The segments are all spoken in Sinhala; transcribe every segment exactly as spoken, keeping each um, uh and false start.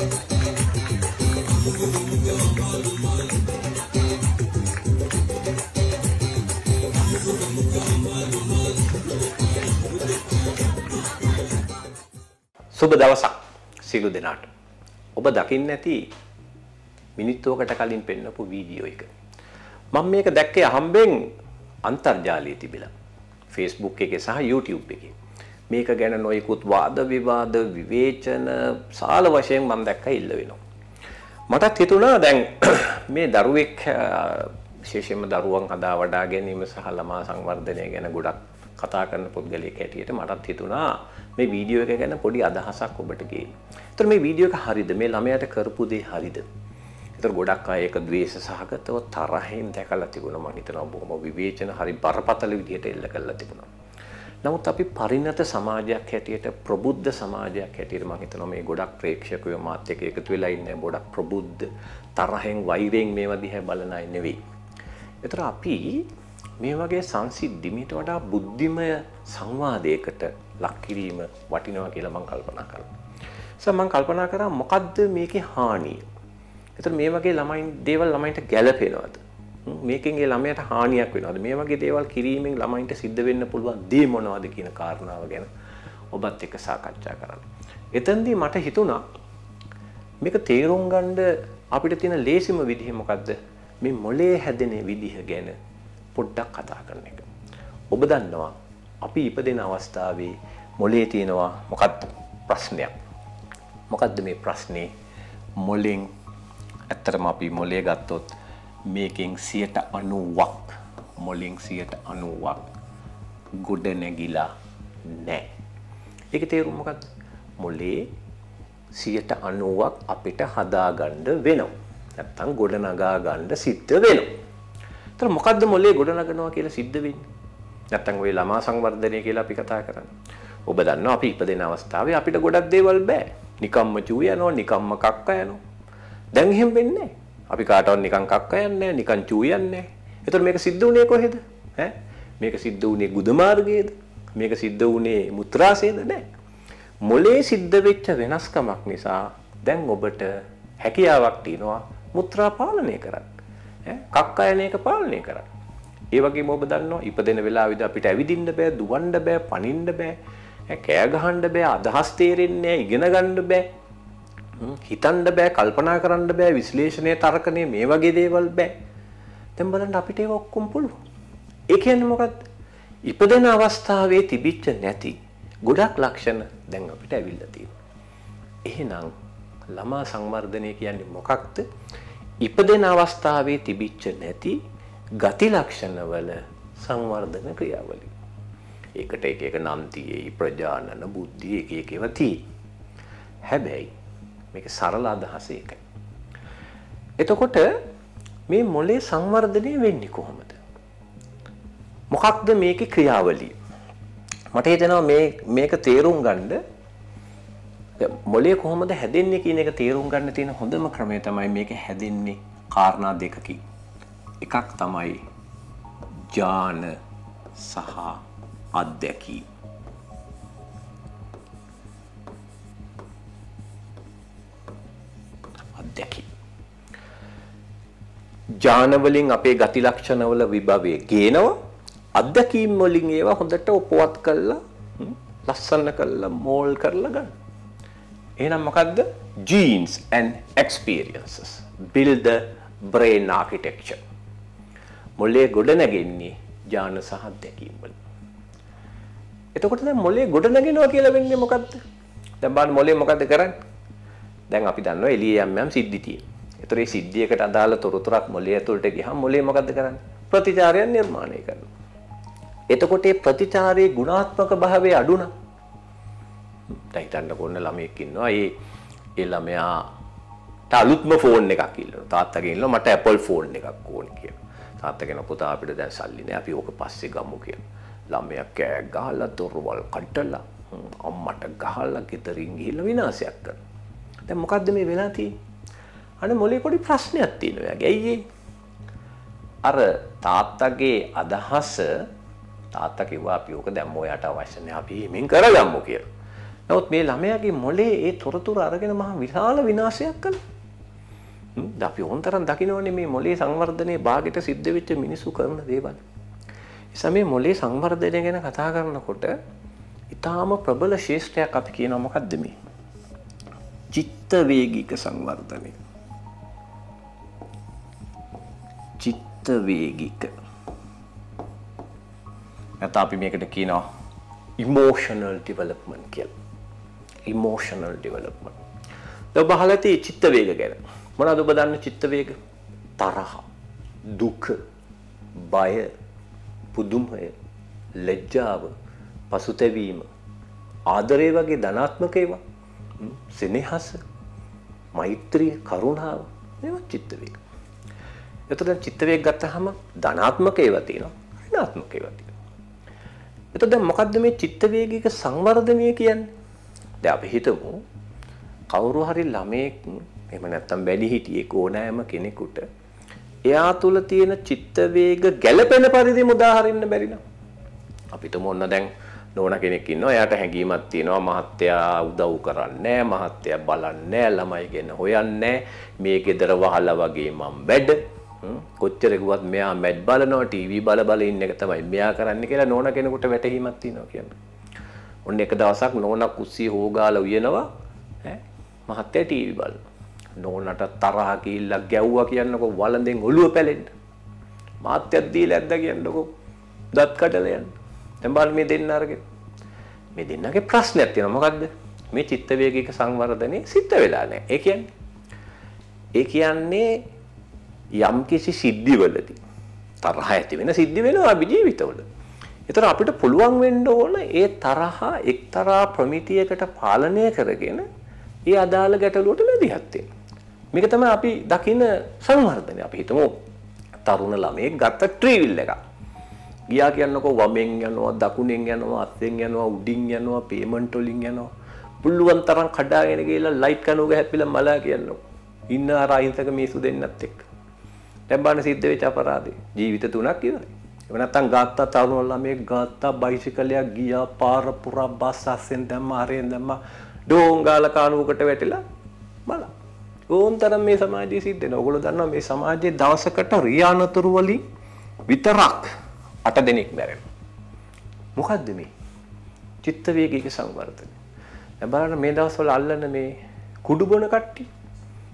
සුබ දවසක් සිළු දෙනාට. ඔබ දකින්න ඇති මිනිත්තුවකට කලින් පෙන්නපු වීඩියෝ එක. මම මේක දැක්කේ හම්බෙන් අන්තර්ජාලයේ තිබිලා. Facebook එකේ සහ YouTube එකේ. මේක ගැන නොයෙකුත් වාද විවාද විවේචන සාල වශයෙන් මම දැක්කා ඉල්ල වෙනවා. මටත් හිතුණා දැන් මේ දරුවෙක් විශේෂයෙන්ම දරුවන් හදා වඩා ගැනීම සහ ළමා සංවර්ධනය ගැන ගොඩක් කතා කරන පුද්ගලයෙක් හැටියට මටත් හිතුණා මේ වීඩියෝ එක ගැන පොඩි අදහසක් ඔබට ගේන්න. ඒතර මේ වීඩියෝ එක හරිද? මේ ළමයාට කරපු දේ හරිද? ඒතර ගොඩක් අය ඒක ද්වේෂ සහගතව තරහෙන් දැකලා තිබුණා. මම හිතනවා බොහොම විවේචන හරි බරපතල විදිහට එල්ල කරලා තිබුණා. නමුත් අපි පරිණත සමාජයක් හැටියට ප්‍රබුද්ධ සමාජයක් හැටියට මම හිතනවා මේ ගොඩක් ප්‍රේක්ෂකයෝ මාත් එක්ක එකතු වෙලා ඉන්නේ ගොඩක් ප්‍රබුද්ධ තරහෙන් වෛරයෙන් මේවා දිහා බලන අය නෙවෙයි. ඒතර අපි මේ වගේ සංසිද්ධි මීට වඩා බුද්ධිමය සංවාදයකට ලක් කිරීම වටිනවා කියලා මම කල්පනා කරනවා. සම මම කල්පනා කරා මොකද්ද මේකේ හානිය? ඒතර මේ වගේ ළමයින් දේවල් ළමයින්ට ගැළපෙනවද? මේකෙන් ඒ ළමයට හානියක් වෙනවද? මේ වගේ දේවල් කිරීමෙන් ළමයින්ට සිද්ධ වෙන්න පුළුවන් දේ මොනවද කියන කාරණාව ගැන ඔබත් එක්ක සාකච්ඡා කරන්න. එතෙන්දී මට හිතුණා මේක තේරුම් ගන්න අපිට තියෙන ලේසිම විදිහ මොකද්ද? මේ මොලේ හැදෙන විදිහ ගැන පොඩ්ඩක් කතා කරන එක. ඔබ දන්නවා අපි ඉපදෙන අවස්ථාවේ මොලේ තියෙනවා මොකක්ද ප්‍රශ්නයක්. මොකක්ද මේ ප්‍රශ්නේ? මොලෙන් ඇත්තටම අපි මොලේ ගත්තොත් මේකෙන් සියයට අනූවක් මොලෙන් සියයට අනූවක් ගොඩ නැගිලා නැහැ. ඒක තේරුම මොකක්ද? මොලේ සියයට අනූවක් අපිට හදාගන්න වෙනවා. නැත්තම් ගොඩ නගා ගන්න සිද්ධ වෙනවා. ඒතර මොකද්ද මොලේ ගොඩ නගනවා කියලා සිද්ධ වෙන්නේ? නැත්තම් ඔය ළමා සංවර්ධනය කියලා අපි කතා කරන්නේ. ඔබ දන්නවා අපි ඉපදෙන අවස්ථාවේ අපිට ගොඩක් දේවල් බෑ. නිකම්ම චූ යනවා, නිකම්ම කක්ක යනවා. දැන් එහෙම වෙන්නේ නැහැ. අපි කාටවත් නිකන් කක්ක යන්නේ නැහැ, නිකන් චූ යන්නේ නැහැ. ඒතර මේක සිද්ධ වුණේ කොහෙද? ඈ? මේක සිද්ධ වුණේ ගුද මාර්ගයේද? මේක සිද්ධ වුණේ මුත්‍රාසයේද? නැහැ. මොලේ සිද්ධ වෙච්ච වෙනස්කමක් නිසා දැන් ඔබට හැකියාවක් තියෙනවා මුත්‍රා පාලනය කරන්න. කක්කයන එක පාලනය කරන්න. ඒ වගේම ඔබ දන්නවා ඉපදෙන වෙලාවෙදී අපිට ඇවිදින්න බෑ, දුවන්න බෑ, පනින්න බෑ, කෑ ගහන්න බෑ, අදහස් තේරෙන්නේ නෑ, ඉගෙන ගන්න බෑ, හිතන්න බෑ, කල්පනා කරන්න බෑ, විශ්ලේෂණය, තර්කණය මේ වගේ දේවල් බෑ. දැන් බලන්න අපිට ඒක ඔක්කොම පුළුවන්. ඒ කියන්නේ මොකක්ද? ඉපදෙන අවස්ථාවේ තිබිච්ච නැති ගොඩක් ලක්ෂණ දැන් අපිට ඇවිල්ලා තියෙනවා. එහෙනම් ළමා සංවර්ධනය කියන්නේ මොකක්ද? ඉපදෙන අවස්ථාවේ තිබිච්ච නැති ගති ලක්ෂණවල සංවර්ධන ක්‍රියාවලිය. ඒකට එක එක නම් තියෙයි ප්‍රජානන බුද්ධිය එක එක ඒවා තියෙයි. හැබැයි මේක සරල අදහස එකයි. එතකොට මේ මොලේ සංවර්ධනය වෙන්නේ කොහොමද? මොකක්ද මේකේ ක්‍රියාවලිය? මට හිතෙනවා මේ මේක තේරුම් ගන්න මොලේ කොහොමද හැදෙන්නේ කියන එක තේරුම් ගන්න තියෙන හොඳම ක්‍රමය තමයි මේක හැදෙන්නේ කාරණා දෙකකින්. එකක් තමයි ඥාන සහ අත්දැකීම. අත්දැකීම. ඥාන වලින් අපේ ගති ලක්ෂණවල විභවය ගේනවා. අත්දැකීම් වලින් ඒවා හොඳට උපවත් කරලා ලස්සන කරලා මෝල් කරලා ගන්න. එහෙනම් මොකද්ද? Genes and experiences build the brain architecture. මොලේ ගොඩ නැගෙන්නේ ඥාන සහ අත්දැකීම් වල. එතකොට දැන් මොලේ ගොඩ නැගෙනවා කියලා වෙන්නේ මොකද්ද? දැන් බලන්න මොලේ මොකද්ද කරන්නේ? දැන් අපි දන්නවා එළියේ යම් යම් සිද්ධි තියෙනවා. ඒතර ඒ සිද්ධියකට අදාළ තොරතුරක් මොලේ ඇතුළට ගියහම මොලේ මොකද්ද කරන්නේ? ප්‍රතිචාරයන් නිර්මාණය කරනවා. එතකොට ඒ ප්‍රතිචාරයේ ගුණාත්මක භාවය අඩු නම් දැන් හිතන්න කොන්න ළමයෙක් ඉන්නවා. ඒ ඒ ළමයාට අලුත්ම ෆෝන් එකක් ඉල්ලනවා. තාත්තා කියනවා මට Apple ෆෝන් එකක් ඕනේ කියලා. තාත්තා කියනවා පුතා අපිට දැන් සල්ලි නෑ, අපි ඕක පස්සේ ගමු කියලා. ළමයා කෑ ගහලා දොරවල් කඩලා අම්මට ගහලා ගෙදරින් ගිහිල්ලා විනාශයක් කරනවා. දැන් මොකද්ද මේ වෙලා තියෙන්නේ? අනේ මොලේ පොඩි ප්‍රශ්නයක් තියෙනවා එයාගේ. ඇයි ඒ? අර තාත්තගේ අදහස තාත්තා කිව්වා අපි ඕක දැම්ම ඔයාට අවශ්‍ය නෑ, අපි මේක කරගමු කියලා. නමුත් මේ ළමයාගේ මොලේ ඒ තොරතුරු අරගෙන මහ විශාල විනාශයක් කළා. අපි ඕනතරම් දකින්නෝනේ මේ මොලේ සංවර්ධනයේ භාගයට සිද්ධ වෙච්ච මිනිසු කරන දේවල්. එසම මේ මොලේ සංවර්ධනය ගැන කතා කරනකොට ඊටාම ප්‍රබල ශේෂ්ඨයක් අපි කියනවා මොකද්ද මේ? චිත්ත වේගික සංවර්ධනය. චිත්ත වේගික. නැත්නම් අපි මේකට කියනවා emotional development කියලා. emotional development. දැන් බහලති චිත්ත වේග ගැන. මොනවද ඔබ දන්න චිත්ත වේග? තරහ, දුක, බය, පුදුමය, ලැජ්ජාව, පසුතැවීම, ආදරය වගේ ධනාත්මක ඒවා, සෙනෙහස, මෛත්‍රිය, කරුණාව, මේවා චිත්ත වේග. එතකොට චිත්ත වේග ගත්තාම ධනාත්මක ඒවා තියෙනවා, ඍණාත්මක ඒවා තියෙනවා. එතකොට දැන් මොකද්ද මේ චිත්ත වේගික සංවර්ධනය කියන්නේ? දැන් අපි හිතමු කවුරු හරි ළමයෙක් එහෙම නැත්නම් වැඩිහිටියෙක් ඕනෑම කෙනෙකුට එයා තුල තියෙන චිත්ත වේග ගැළපෙන පරිදිම උදාහරින්න බැරි නම් අපි හිතමු ඔන්න දැන් නෝනා කෙනෙක් ඉන්නවා එයාට හැඟීමක් තියෙනවා මහත්තයා උදව් කරන්නේ නැහැ මහත්තයා බලන්නේ නැහැ ළමයි ගැන හොයන්නේ නැහැ මේ ගෙදර වහලා වගේ මම වැඩ කොච්චර ගුවත් මෙයා මැඩ් බලනවා ටීවී බල බල ඉන්න එක තමයි මෙයා කරන්න කියලා නෝනා කෙනෙකුට වැටහීමක් තියෙනවා කියන්නේ. ඔන්න එක දවසක් නෝනා කුස්සිය හොගාලා උයනවා ඈ මහත්තයා ටීවී බලනවා. නෝනාට තරහ ගිහිල්ලා ගැව්වා කියන්නකෝ වළඳෙන් ඔළුව පැලෙන්න. මහත්තයාත් දීලා ඇද්දා කියන්නකෝ දත් කඩලා යන්න. දැන් බලන්න මේ දෙන්න අරගෙන. මේ දෙන්නගේ ප්‍රශ්නයක් තියෙනවා මොකද්ද? මේ චිත්ත වේගික සංවර්ධනේ සිද්ධ වෙලා නැහැ. ඒ කියන්නේ ඒ කියන්නේ යම් කිසි සිද්ධිවලදී තරහ ඇති වෙන සිද්ධි වෙනවා අපි ජීවිතවල. ඒතර අපිට පුළුවන් වෙන්න ඕන ඒ තරහ එක්තරා ප්‍රමිතියකට පාලනය කරගෙන ඒ අදාළ ගැටලුවට මැදිහත් වෙන්න. මේක තමයි අපි දකින සංවර්ධනය. අපි හිතමු තරුණ ළමයෙක් ගත්ත ත්‍රිවිල් එකක්. ගියා කියන්නකෝ වමෙන් යනවා, දකුණෙන් යනවා, අතෙන් යනවා, උඩින් යනවා, පේමන්ට් වලින් යනවා. පුළුවන් තරම් කඩාගෙන ගිහලා ලයිට් කණුවක හැපිලා මලා කියන්නකෝ. ඉන්න අර අහිංසක මිනිස්සු දෙන්නත් එක්ක. දැන් බලන්න සිද්ධ වෙච්ච අපරාධේ ජීවිත තුනක් ඉවරයි. එහෙම නැත්නම් ගාත්තා තරුණ ළමයෙක් ගාත්තා බයිසිකලයක් ගියා පාර පුරා බස් අස්සෙන් දැම්ම හරෙන් දැම්ම ඩෝංගාල කාණුවකට වැටිලා බලන්න. ඕන්තරම් මේ සමාජයේ සිද්ධ වෙන. ඔයගොල්ලෝ දන්නවා මේ සමාජයේ දවසකට රියානතුරු වලින් විතරක් අට දෙනෙක් මැරෙනවා. මොකද්ද මේ? චිත්ත වේගික සංවර්ධනය. දැන් බලන්න මේ දවස්වල අල්ලන මේ කුඩු බොන කට්ටිය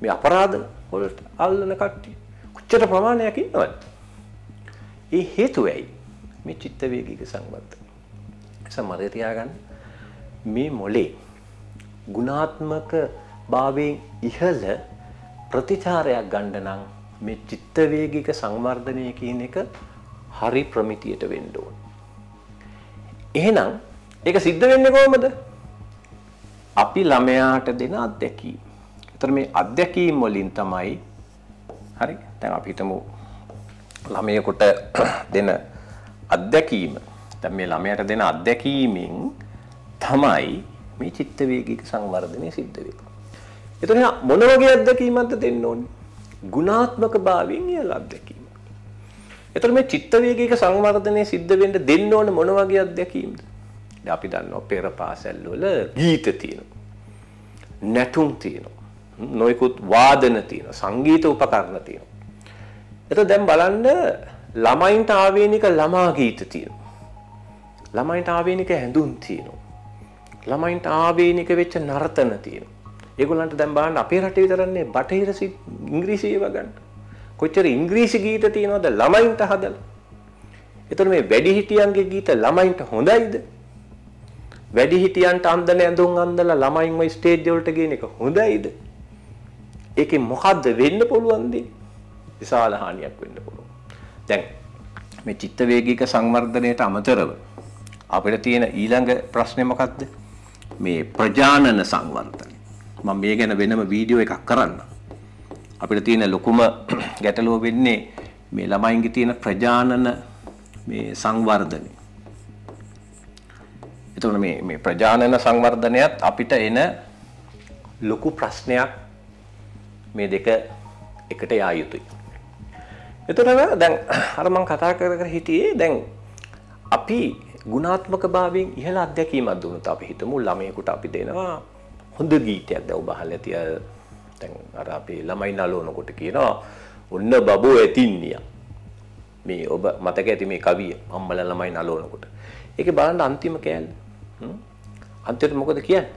මේ අපරාධ වලට අල්ලන කට්ටිය චිත්ත ප්‍රමාණයක් ඉන්නවද? ඒ හේතුවයි මේ චිත්ත වේගික සංවර්ධනය. සමහරව තියාගන්න මේ මොලේ ගුණාත්මක භාවයෙන් ඉහළ ප්‍රතිචාරයක් ගන්න නම් මේ චිත්ත වේගික සංවර්ධනය කියන එක හරි ප්‍රමිතියට වෙන්න ඕන. එහෙනම් ඒක සිද්ධ වෙන්නේ කොහොමද? අපි ළමයාට දෙන අත්දැකීම්. ඒතර මේ අත්දැකීම් වලින් තමයි හරි දැන් අපි හිතමු ළමයෙකුට දෙන අත්දැකීම දැන් මේ ළමයාට දෙන අත්දැකීමෙන් තමයි මේ චිත්ත වේගික සංවර්ධනය සිද්ධ වෙන්නේ. ඒතන මොන වගේ අත්දැකීමක්ද දෙන්න ඕනේ? ගුණාත්මක භාවයෙන් ඉහළ අත්දැකීම. ඒතර මේ චිත්ත වේගික සංවර්ධනය සිද්ධ වෙන්න දෙන්න ඕනේ මොන වගේ අත්දැකීම්ද? දැන් අපි දන්නවා පෙර පාසල් වල ගීත තියෙනවා. නැටුම් තියෙනවා. නොයෙකුත් වාදන තියෙනවා සංගීත උපකරණ තියෙනවා. එතකොට දැන් බලන්න ළමයින්ට ආවේනික ළමා ගීත තියෙනවා. ළමයින්ට ආවේනික හැඳුම් තියෙනවා. ළමයින්ට ආවේනික වෙච්ච නර්තන තියෙනවා. ඒගොල්ලන්ට දැන් බලන්න අපේ රටේ විතරන්නේ බටහිර ඉංග්‍රීසි ඒවා ගන්න. කොච්චර ඉංග්‍රීසි ගීත තියෙනවද ළමයින්ට හදලා. එතකොට මේ වැඩිහිටියන්ගේ ගීත ළමයින්ට හොඳයිද? වැඩිහිටියන්ට අන්දන ඇඳුම් අඳලා ළමයින්ව ස්ටේජ් වලට ගේන එක හොඳයිද? ඒකේ මොකද්ද වෙන්න පුළුවන්ද? විශාල හානියක් වෙන්න පුළුවන්. දැන් මේ චිත්ත වේගික සංවර්ධනයට අමතරව අපිට තියෙන ඊළඟ ප්‍රශ්නේ මොකද්ද? මේ ප්‍රජානන සංවර්ධනය. මම මේ ගැන වෙනම වීඩියෝ එකක් කරන්නම්. අපිට තියෙන ලොකුම ගැටලුව වෙන්නේ මේ ළමයින්ගේ තියෙන ප්‍රජානන මේ සංවර්ධනය. එතකොට මේ මේ ප්‍රජානන සංවර්ධනයත් අපිට එන ලොකු ප්‍රශ්නයක්. මේ දෙක එකට යා යුතුයි. එතකොට දැන් අර මම කතා කර කර හිටියේ දැන් අපි ගුණාත්මක භාවයෙන් ඉහළ අත්දැකීමක් දුන්නොත් අපි හිතමු ළමයෙකුට අපි දෙනවා හොඳ ගීතයක්. දැන් ඔබ අහලා තිය දැන් අර අපේ ළමයි නලවනකොට කියනවා ඔන්න බබෝ ඇතින්නියා. මේ ඔබ මතක ඇති මේ කවිය අම්මලා ළමයි නලවනකොට. ඒකේ බලන්න අන්තිම කෑල්ල. අන්තිමට මොකද කියන්නේ?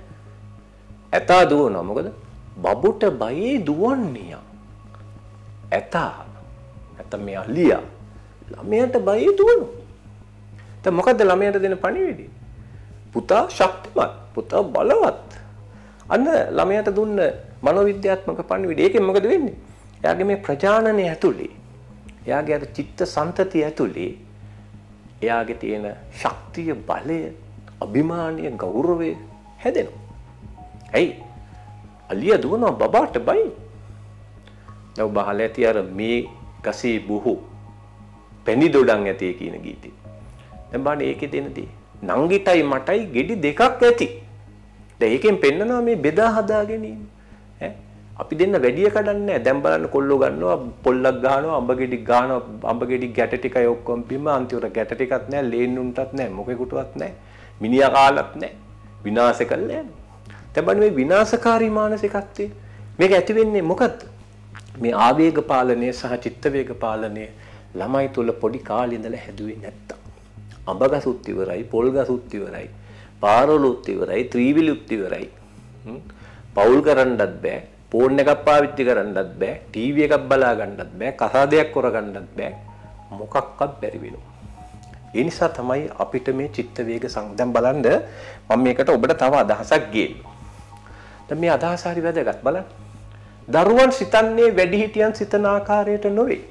ඇතා දුවනවා. මොකද? බබුට බයේ දුවන්නේ. ඇතා නැත්නම් මේ අලියා ළමයට බය දුවනවා. දැන් මොකද්ද ළමයට දෙන පණිවිඩය? පුතා ශක්තිමත්, පුතා බලවත්. අන්න ළමයට දුන්න මනෝවිද්‍යාත්මක පණිවිඩය. ඒකෙන් මොකද වෙන්නේ? එයාගේ මේ ප්‍රජානනය ඇතුලේ, එයාගේ අර චිත්ත සන්තතිය ඇතුලේ එයාගේ තියෙන ශක්තිය, බලය, අභිමානය, ගෞරවය හැදෙනවා. ඇයි? අලියා දුවනවා බබාට බයි. දැන් ඔබ අහලා ඇති අර මේ ගසේ බොහෝ පැණි දොඩම් ඇති කියන ගීතය. දැන් බලන්න ඒකේ දෙනදී නංගිටයි මටයි ගෙඩි දෙකක් ඇති. දැන් ඒකෙන් පෙන්නනවා මේ බෙදා හදා ගැනීම. ඈ අපි දෙන්න වැඩි කඩන්නේ නැහැ. දැන් බලන්න කොල්ලෝ ගන්නවා පොල්ලක් ගහනවා අඹ ගෙඩි ගහනවා අඹ ගෙඩි ගැට ටිකයි ඔක්කොම බිම. අන්තිමට ගැට ටිකක් නැහැ, ලේන්නුන්ටත් නැහැ, මොකෙකුටවත් නැහැ, මිනිහා කාලත් නැහැ. විනාශ කළා යන්නේ. දැන් බලන්න මේ විනාශකාරී මානසිකත්වය මේක ඇති වෙන්නේ මොකද්ද? මේ ආවේග පාලනය සහ චිත්ත වේග පාලනය ළමයි තුල පොඩි කාලේ ඉඳලා හැදුවේ නැත්තම්. අඹ ගසුත් ඉවරයි, පොල් ගසුත් ඉවරයි, පාරවලුත් ඉවරයි, ත්‍රිවිලුත් ඉවරයි. පවුල් කරන්නත් බෑ, ෆෝන් එකක් පාවිච්චි කරන්නත් බෑ, ටීවී එකක් බලා ගන්නත් බෑ, කසාදයක් කරගන්නත් බෑ. මොකක්වත් බැරි වෙනවා. ඒ නිසා තමයි අපිට මේ චිත්ත වේග සංදම් බලන්න මම මේකට ඔබට තව අදහසක් ගේනවා. දැන් මේ අදහස හරි වැදගත් බලන්න. දරුවන් සිතන්නේ වැඩිහිටියන් සිතන ආකාරයට නොවේ.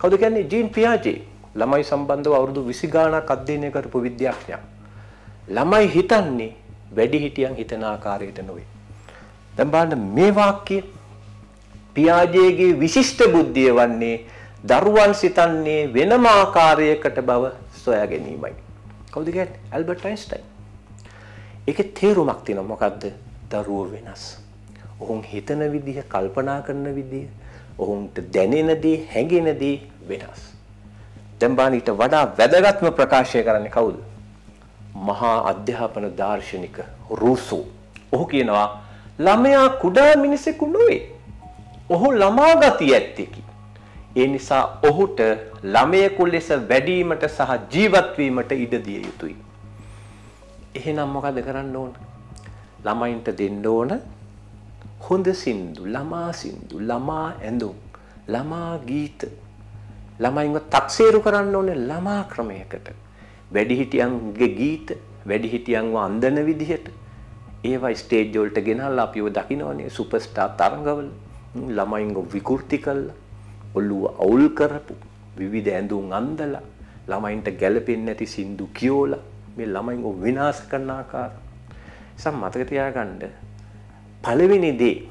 කවුද කියන්නේ? ජීන් පියාජේ. ළමයි සම්බන්ධව අවුරුදු විසි ගාණක් අධ්‍යයනය කරපු විද්‍යාඥයා. ළමයි හිතන්නේ වැඩිහිටියන් හිතන ආකාරයට නොවේ. දැන් බලන්න මේ වාක්‍යය. පියාජේගේ විශිෂ්ට බුද්ධිය වන්නේ දරුවන් සිතන්නේ වෙනම ආකාරයකට බව සොයා ගැනීමයි. කවුද කියන්නේ? Albert Einstein. ඒකේ තේරුමක් තියෙනවා. මොකද්ද? දරුවෝ වෙනස්. ඔවුන් හිතන විදිහ, කල්පනා කරන විදිහ, ඔවුන්ට දැනෙන දේ, හැඟෙන දේ වෙනස්. දැන් බලන්න ඊට වඩා වැදගත්ම ප්‍රකාශය කරන්නේ කවුද? මහා අධ්‍යාපන දාර්ශනික රුසෝ. ඔහු කියනවා ළමයා කුඩා මිනිසෙකු නොවේ. ඔහු ළමා ගතිය ඇත්තෙකි. ඒ නිසා ඔහුට ළමයෙකු ලෙස වැඩීමට සහ ජීවත් වීමට ඉඩ දිය යුතුයි. එහෙනම් මොකද කරන්න ඕන? ළමයින්ට දෙන්න ඕන හොඳ සින්දු, ළමා සින්දු, ළමා ඇඳුම්, ළමා ගීත. ළමයින්ව තක්සේරු කරන්න ඕනේ ළමා ක්‍රමයකට. වැඩිහිටියන්ගේ ගීත, වැඩිහිටියන්ව අඳින විදිහට. ඒවා ස්ටේජ් වලට ගෙනල්ලා අපිව දකින්නනේ සුපර්ස්ටාර් තරඟවල. ළමයින්ව විකෘති කළා, ඔළුව අවුල් කරපු, විවිධ ඇඳුම් අඳලා, ළමයින්ට ගැළපෙන්නේ නැති සින්දු කියෝලා මේ ළමයින්ව විනාශ කරන ආකාරය. සම මතක තියාගන්න. පළවෙනි දේ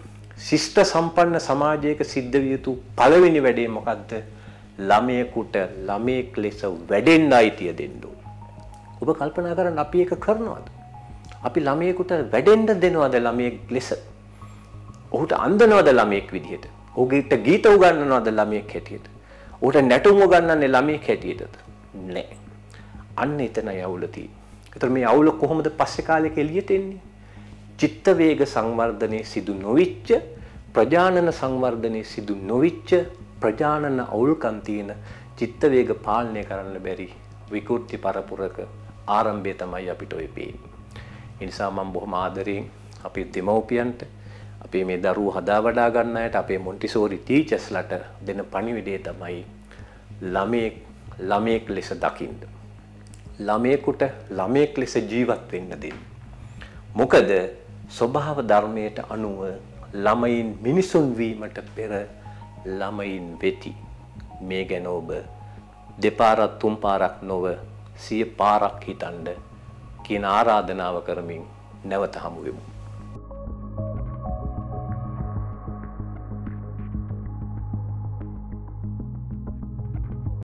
ශිෂ්ට සම්පන්න සමාජයක සිද්ධ විය යුතු පළවෙනි වැඩේ මොකද්ද? ළමයෙකුට ළමයෙක් ලෙස වැඩෙන්න අයිතිය දෙන්න ඕන. ඔබ කල්පනා කරන්න අපි ඒක කරනවද? අපි ළමයෙකුට වැඩෙන්න දෙනවද ළමයෙක් ලෙස? ඔහුට අඳිනවද ළමයෙක් විදිහට? ඔහුට ගීත උගන්වනවද ළමයෙක් හැටියට? ඔහුට නැටුම් උගන්වන්නේ ළමයෙක් හැටියටද? නෑ. අන්න එතනයි අවුල තියෙන්නේ. ඒතර මේ අවුල කොහොමද පස්සේ කාලෙක එළියට එන්නේ? චිත්ත වේග සංවර්ධනයේ සිදු නොවිච්ච, ප්‍රජානන සංවර්ධනයේ සිදු නොවිච්ච, ප්‍රජානන අවුල්කම් තියෙන චිත්ත වේග පාලනය කරන්න බැරි විකෘති පරපුරක ආරම්භය තමයි අපිට ඔය පේන්නේ. ඒ නිසා මම බොහොම ආදරෙන් අපේ දෙමව්පියන්ට, අපේ මේ දරුවෝ හදා වඩා ගන්න අයට, අපේ මොන්ටිසෝරි ටීචර්ස්ලට දෙන පණිවිඩය තමයි ළමයෙක් ළමයෙක් ලෙස දකින්න. ළමයෙකුට ළමයෙක් ලෙස ජීවත් වෙන්න දෙන්න. මොකද ස්වභාව ධර්මයට අනුව ළමයින් මිනිසුන් වීමට පෙර ළමයින් වෙති. මේ ගැන ඔබ දෙපාරක් තුන් පාරක් නොව සිය පාරක් හිතන්න කියන ආරාධනාව කරමින් නැවත හමු වෙමු.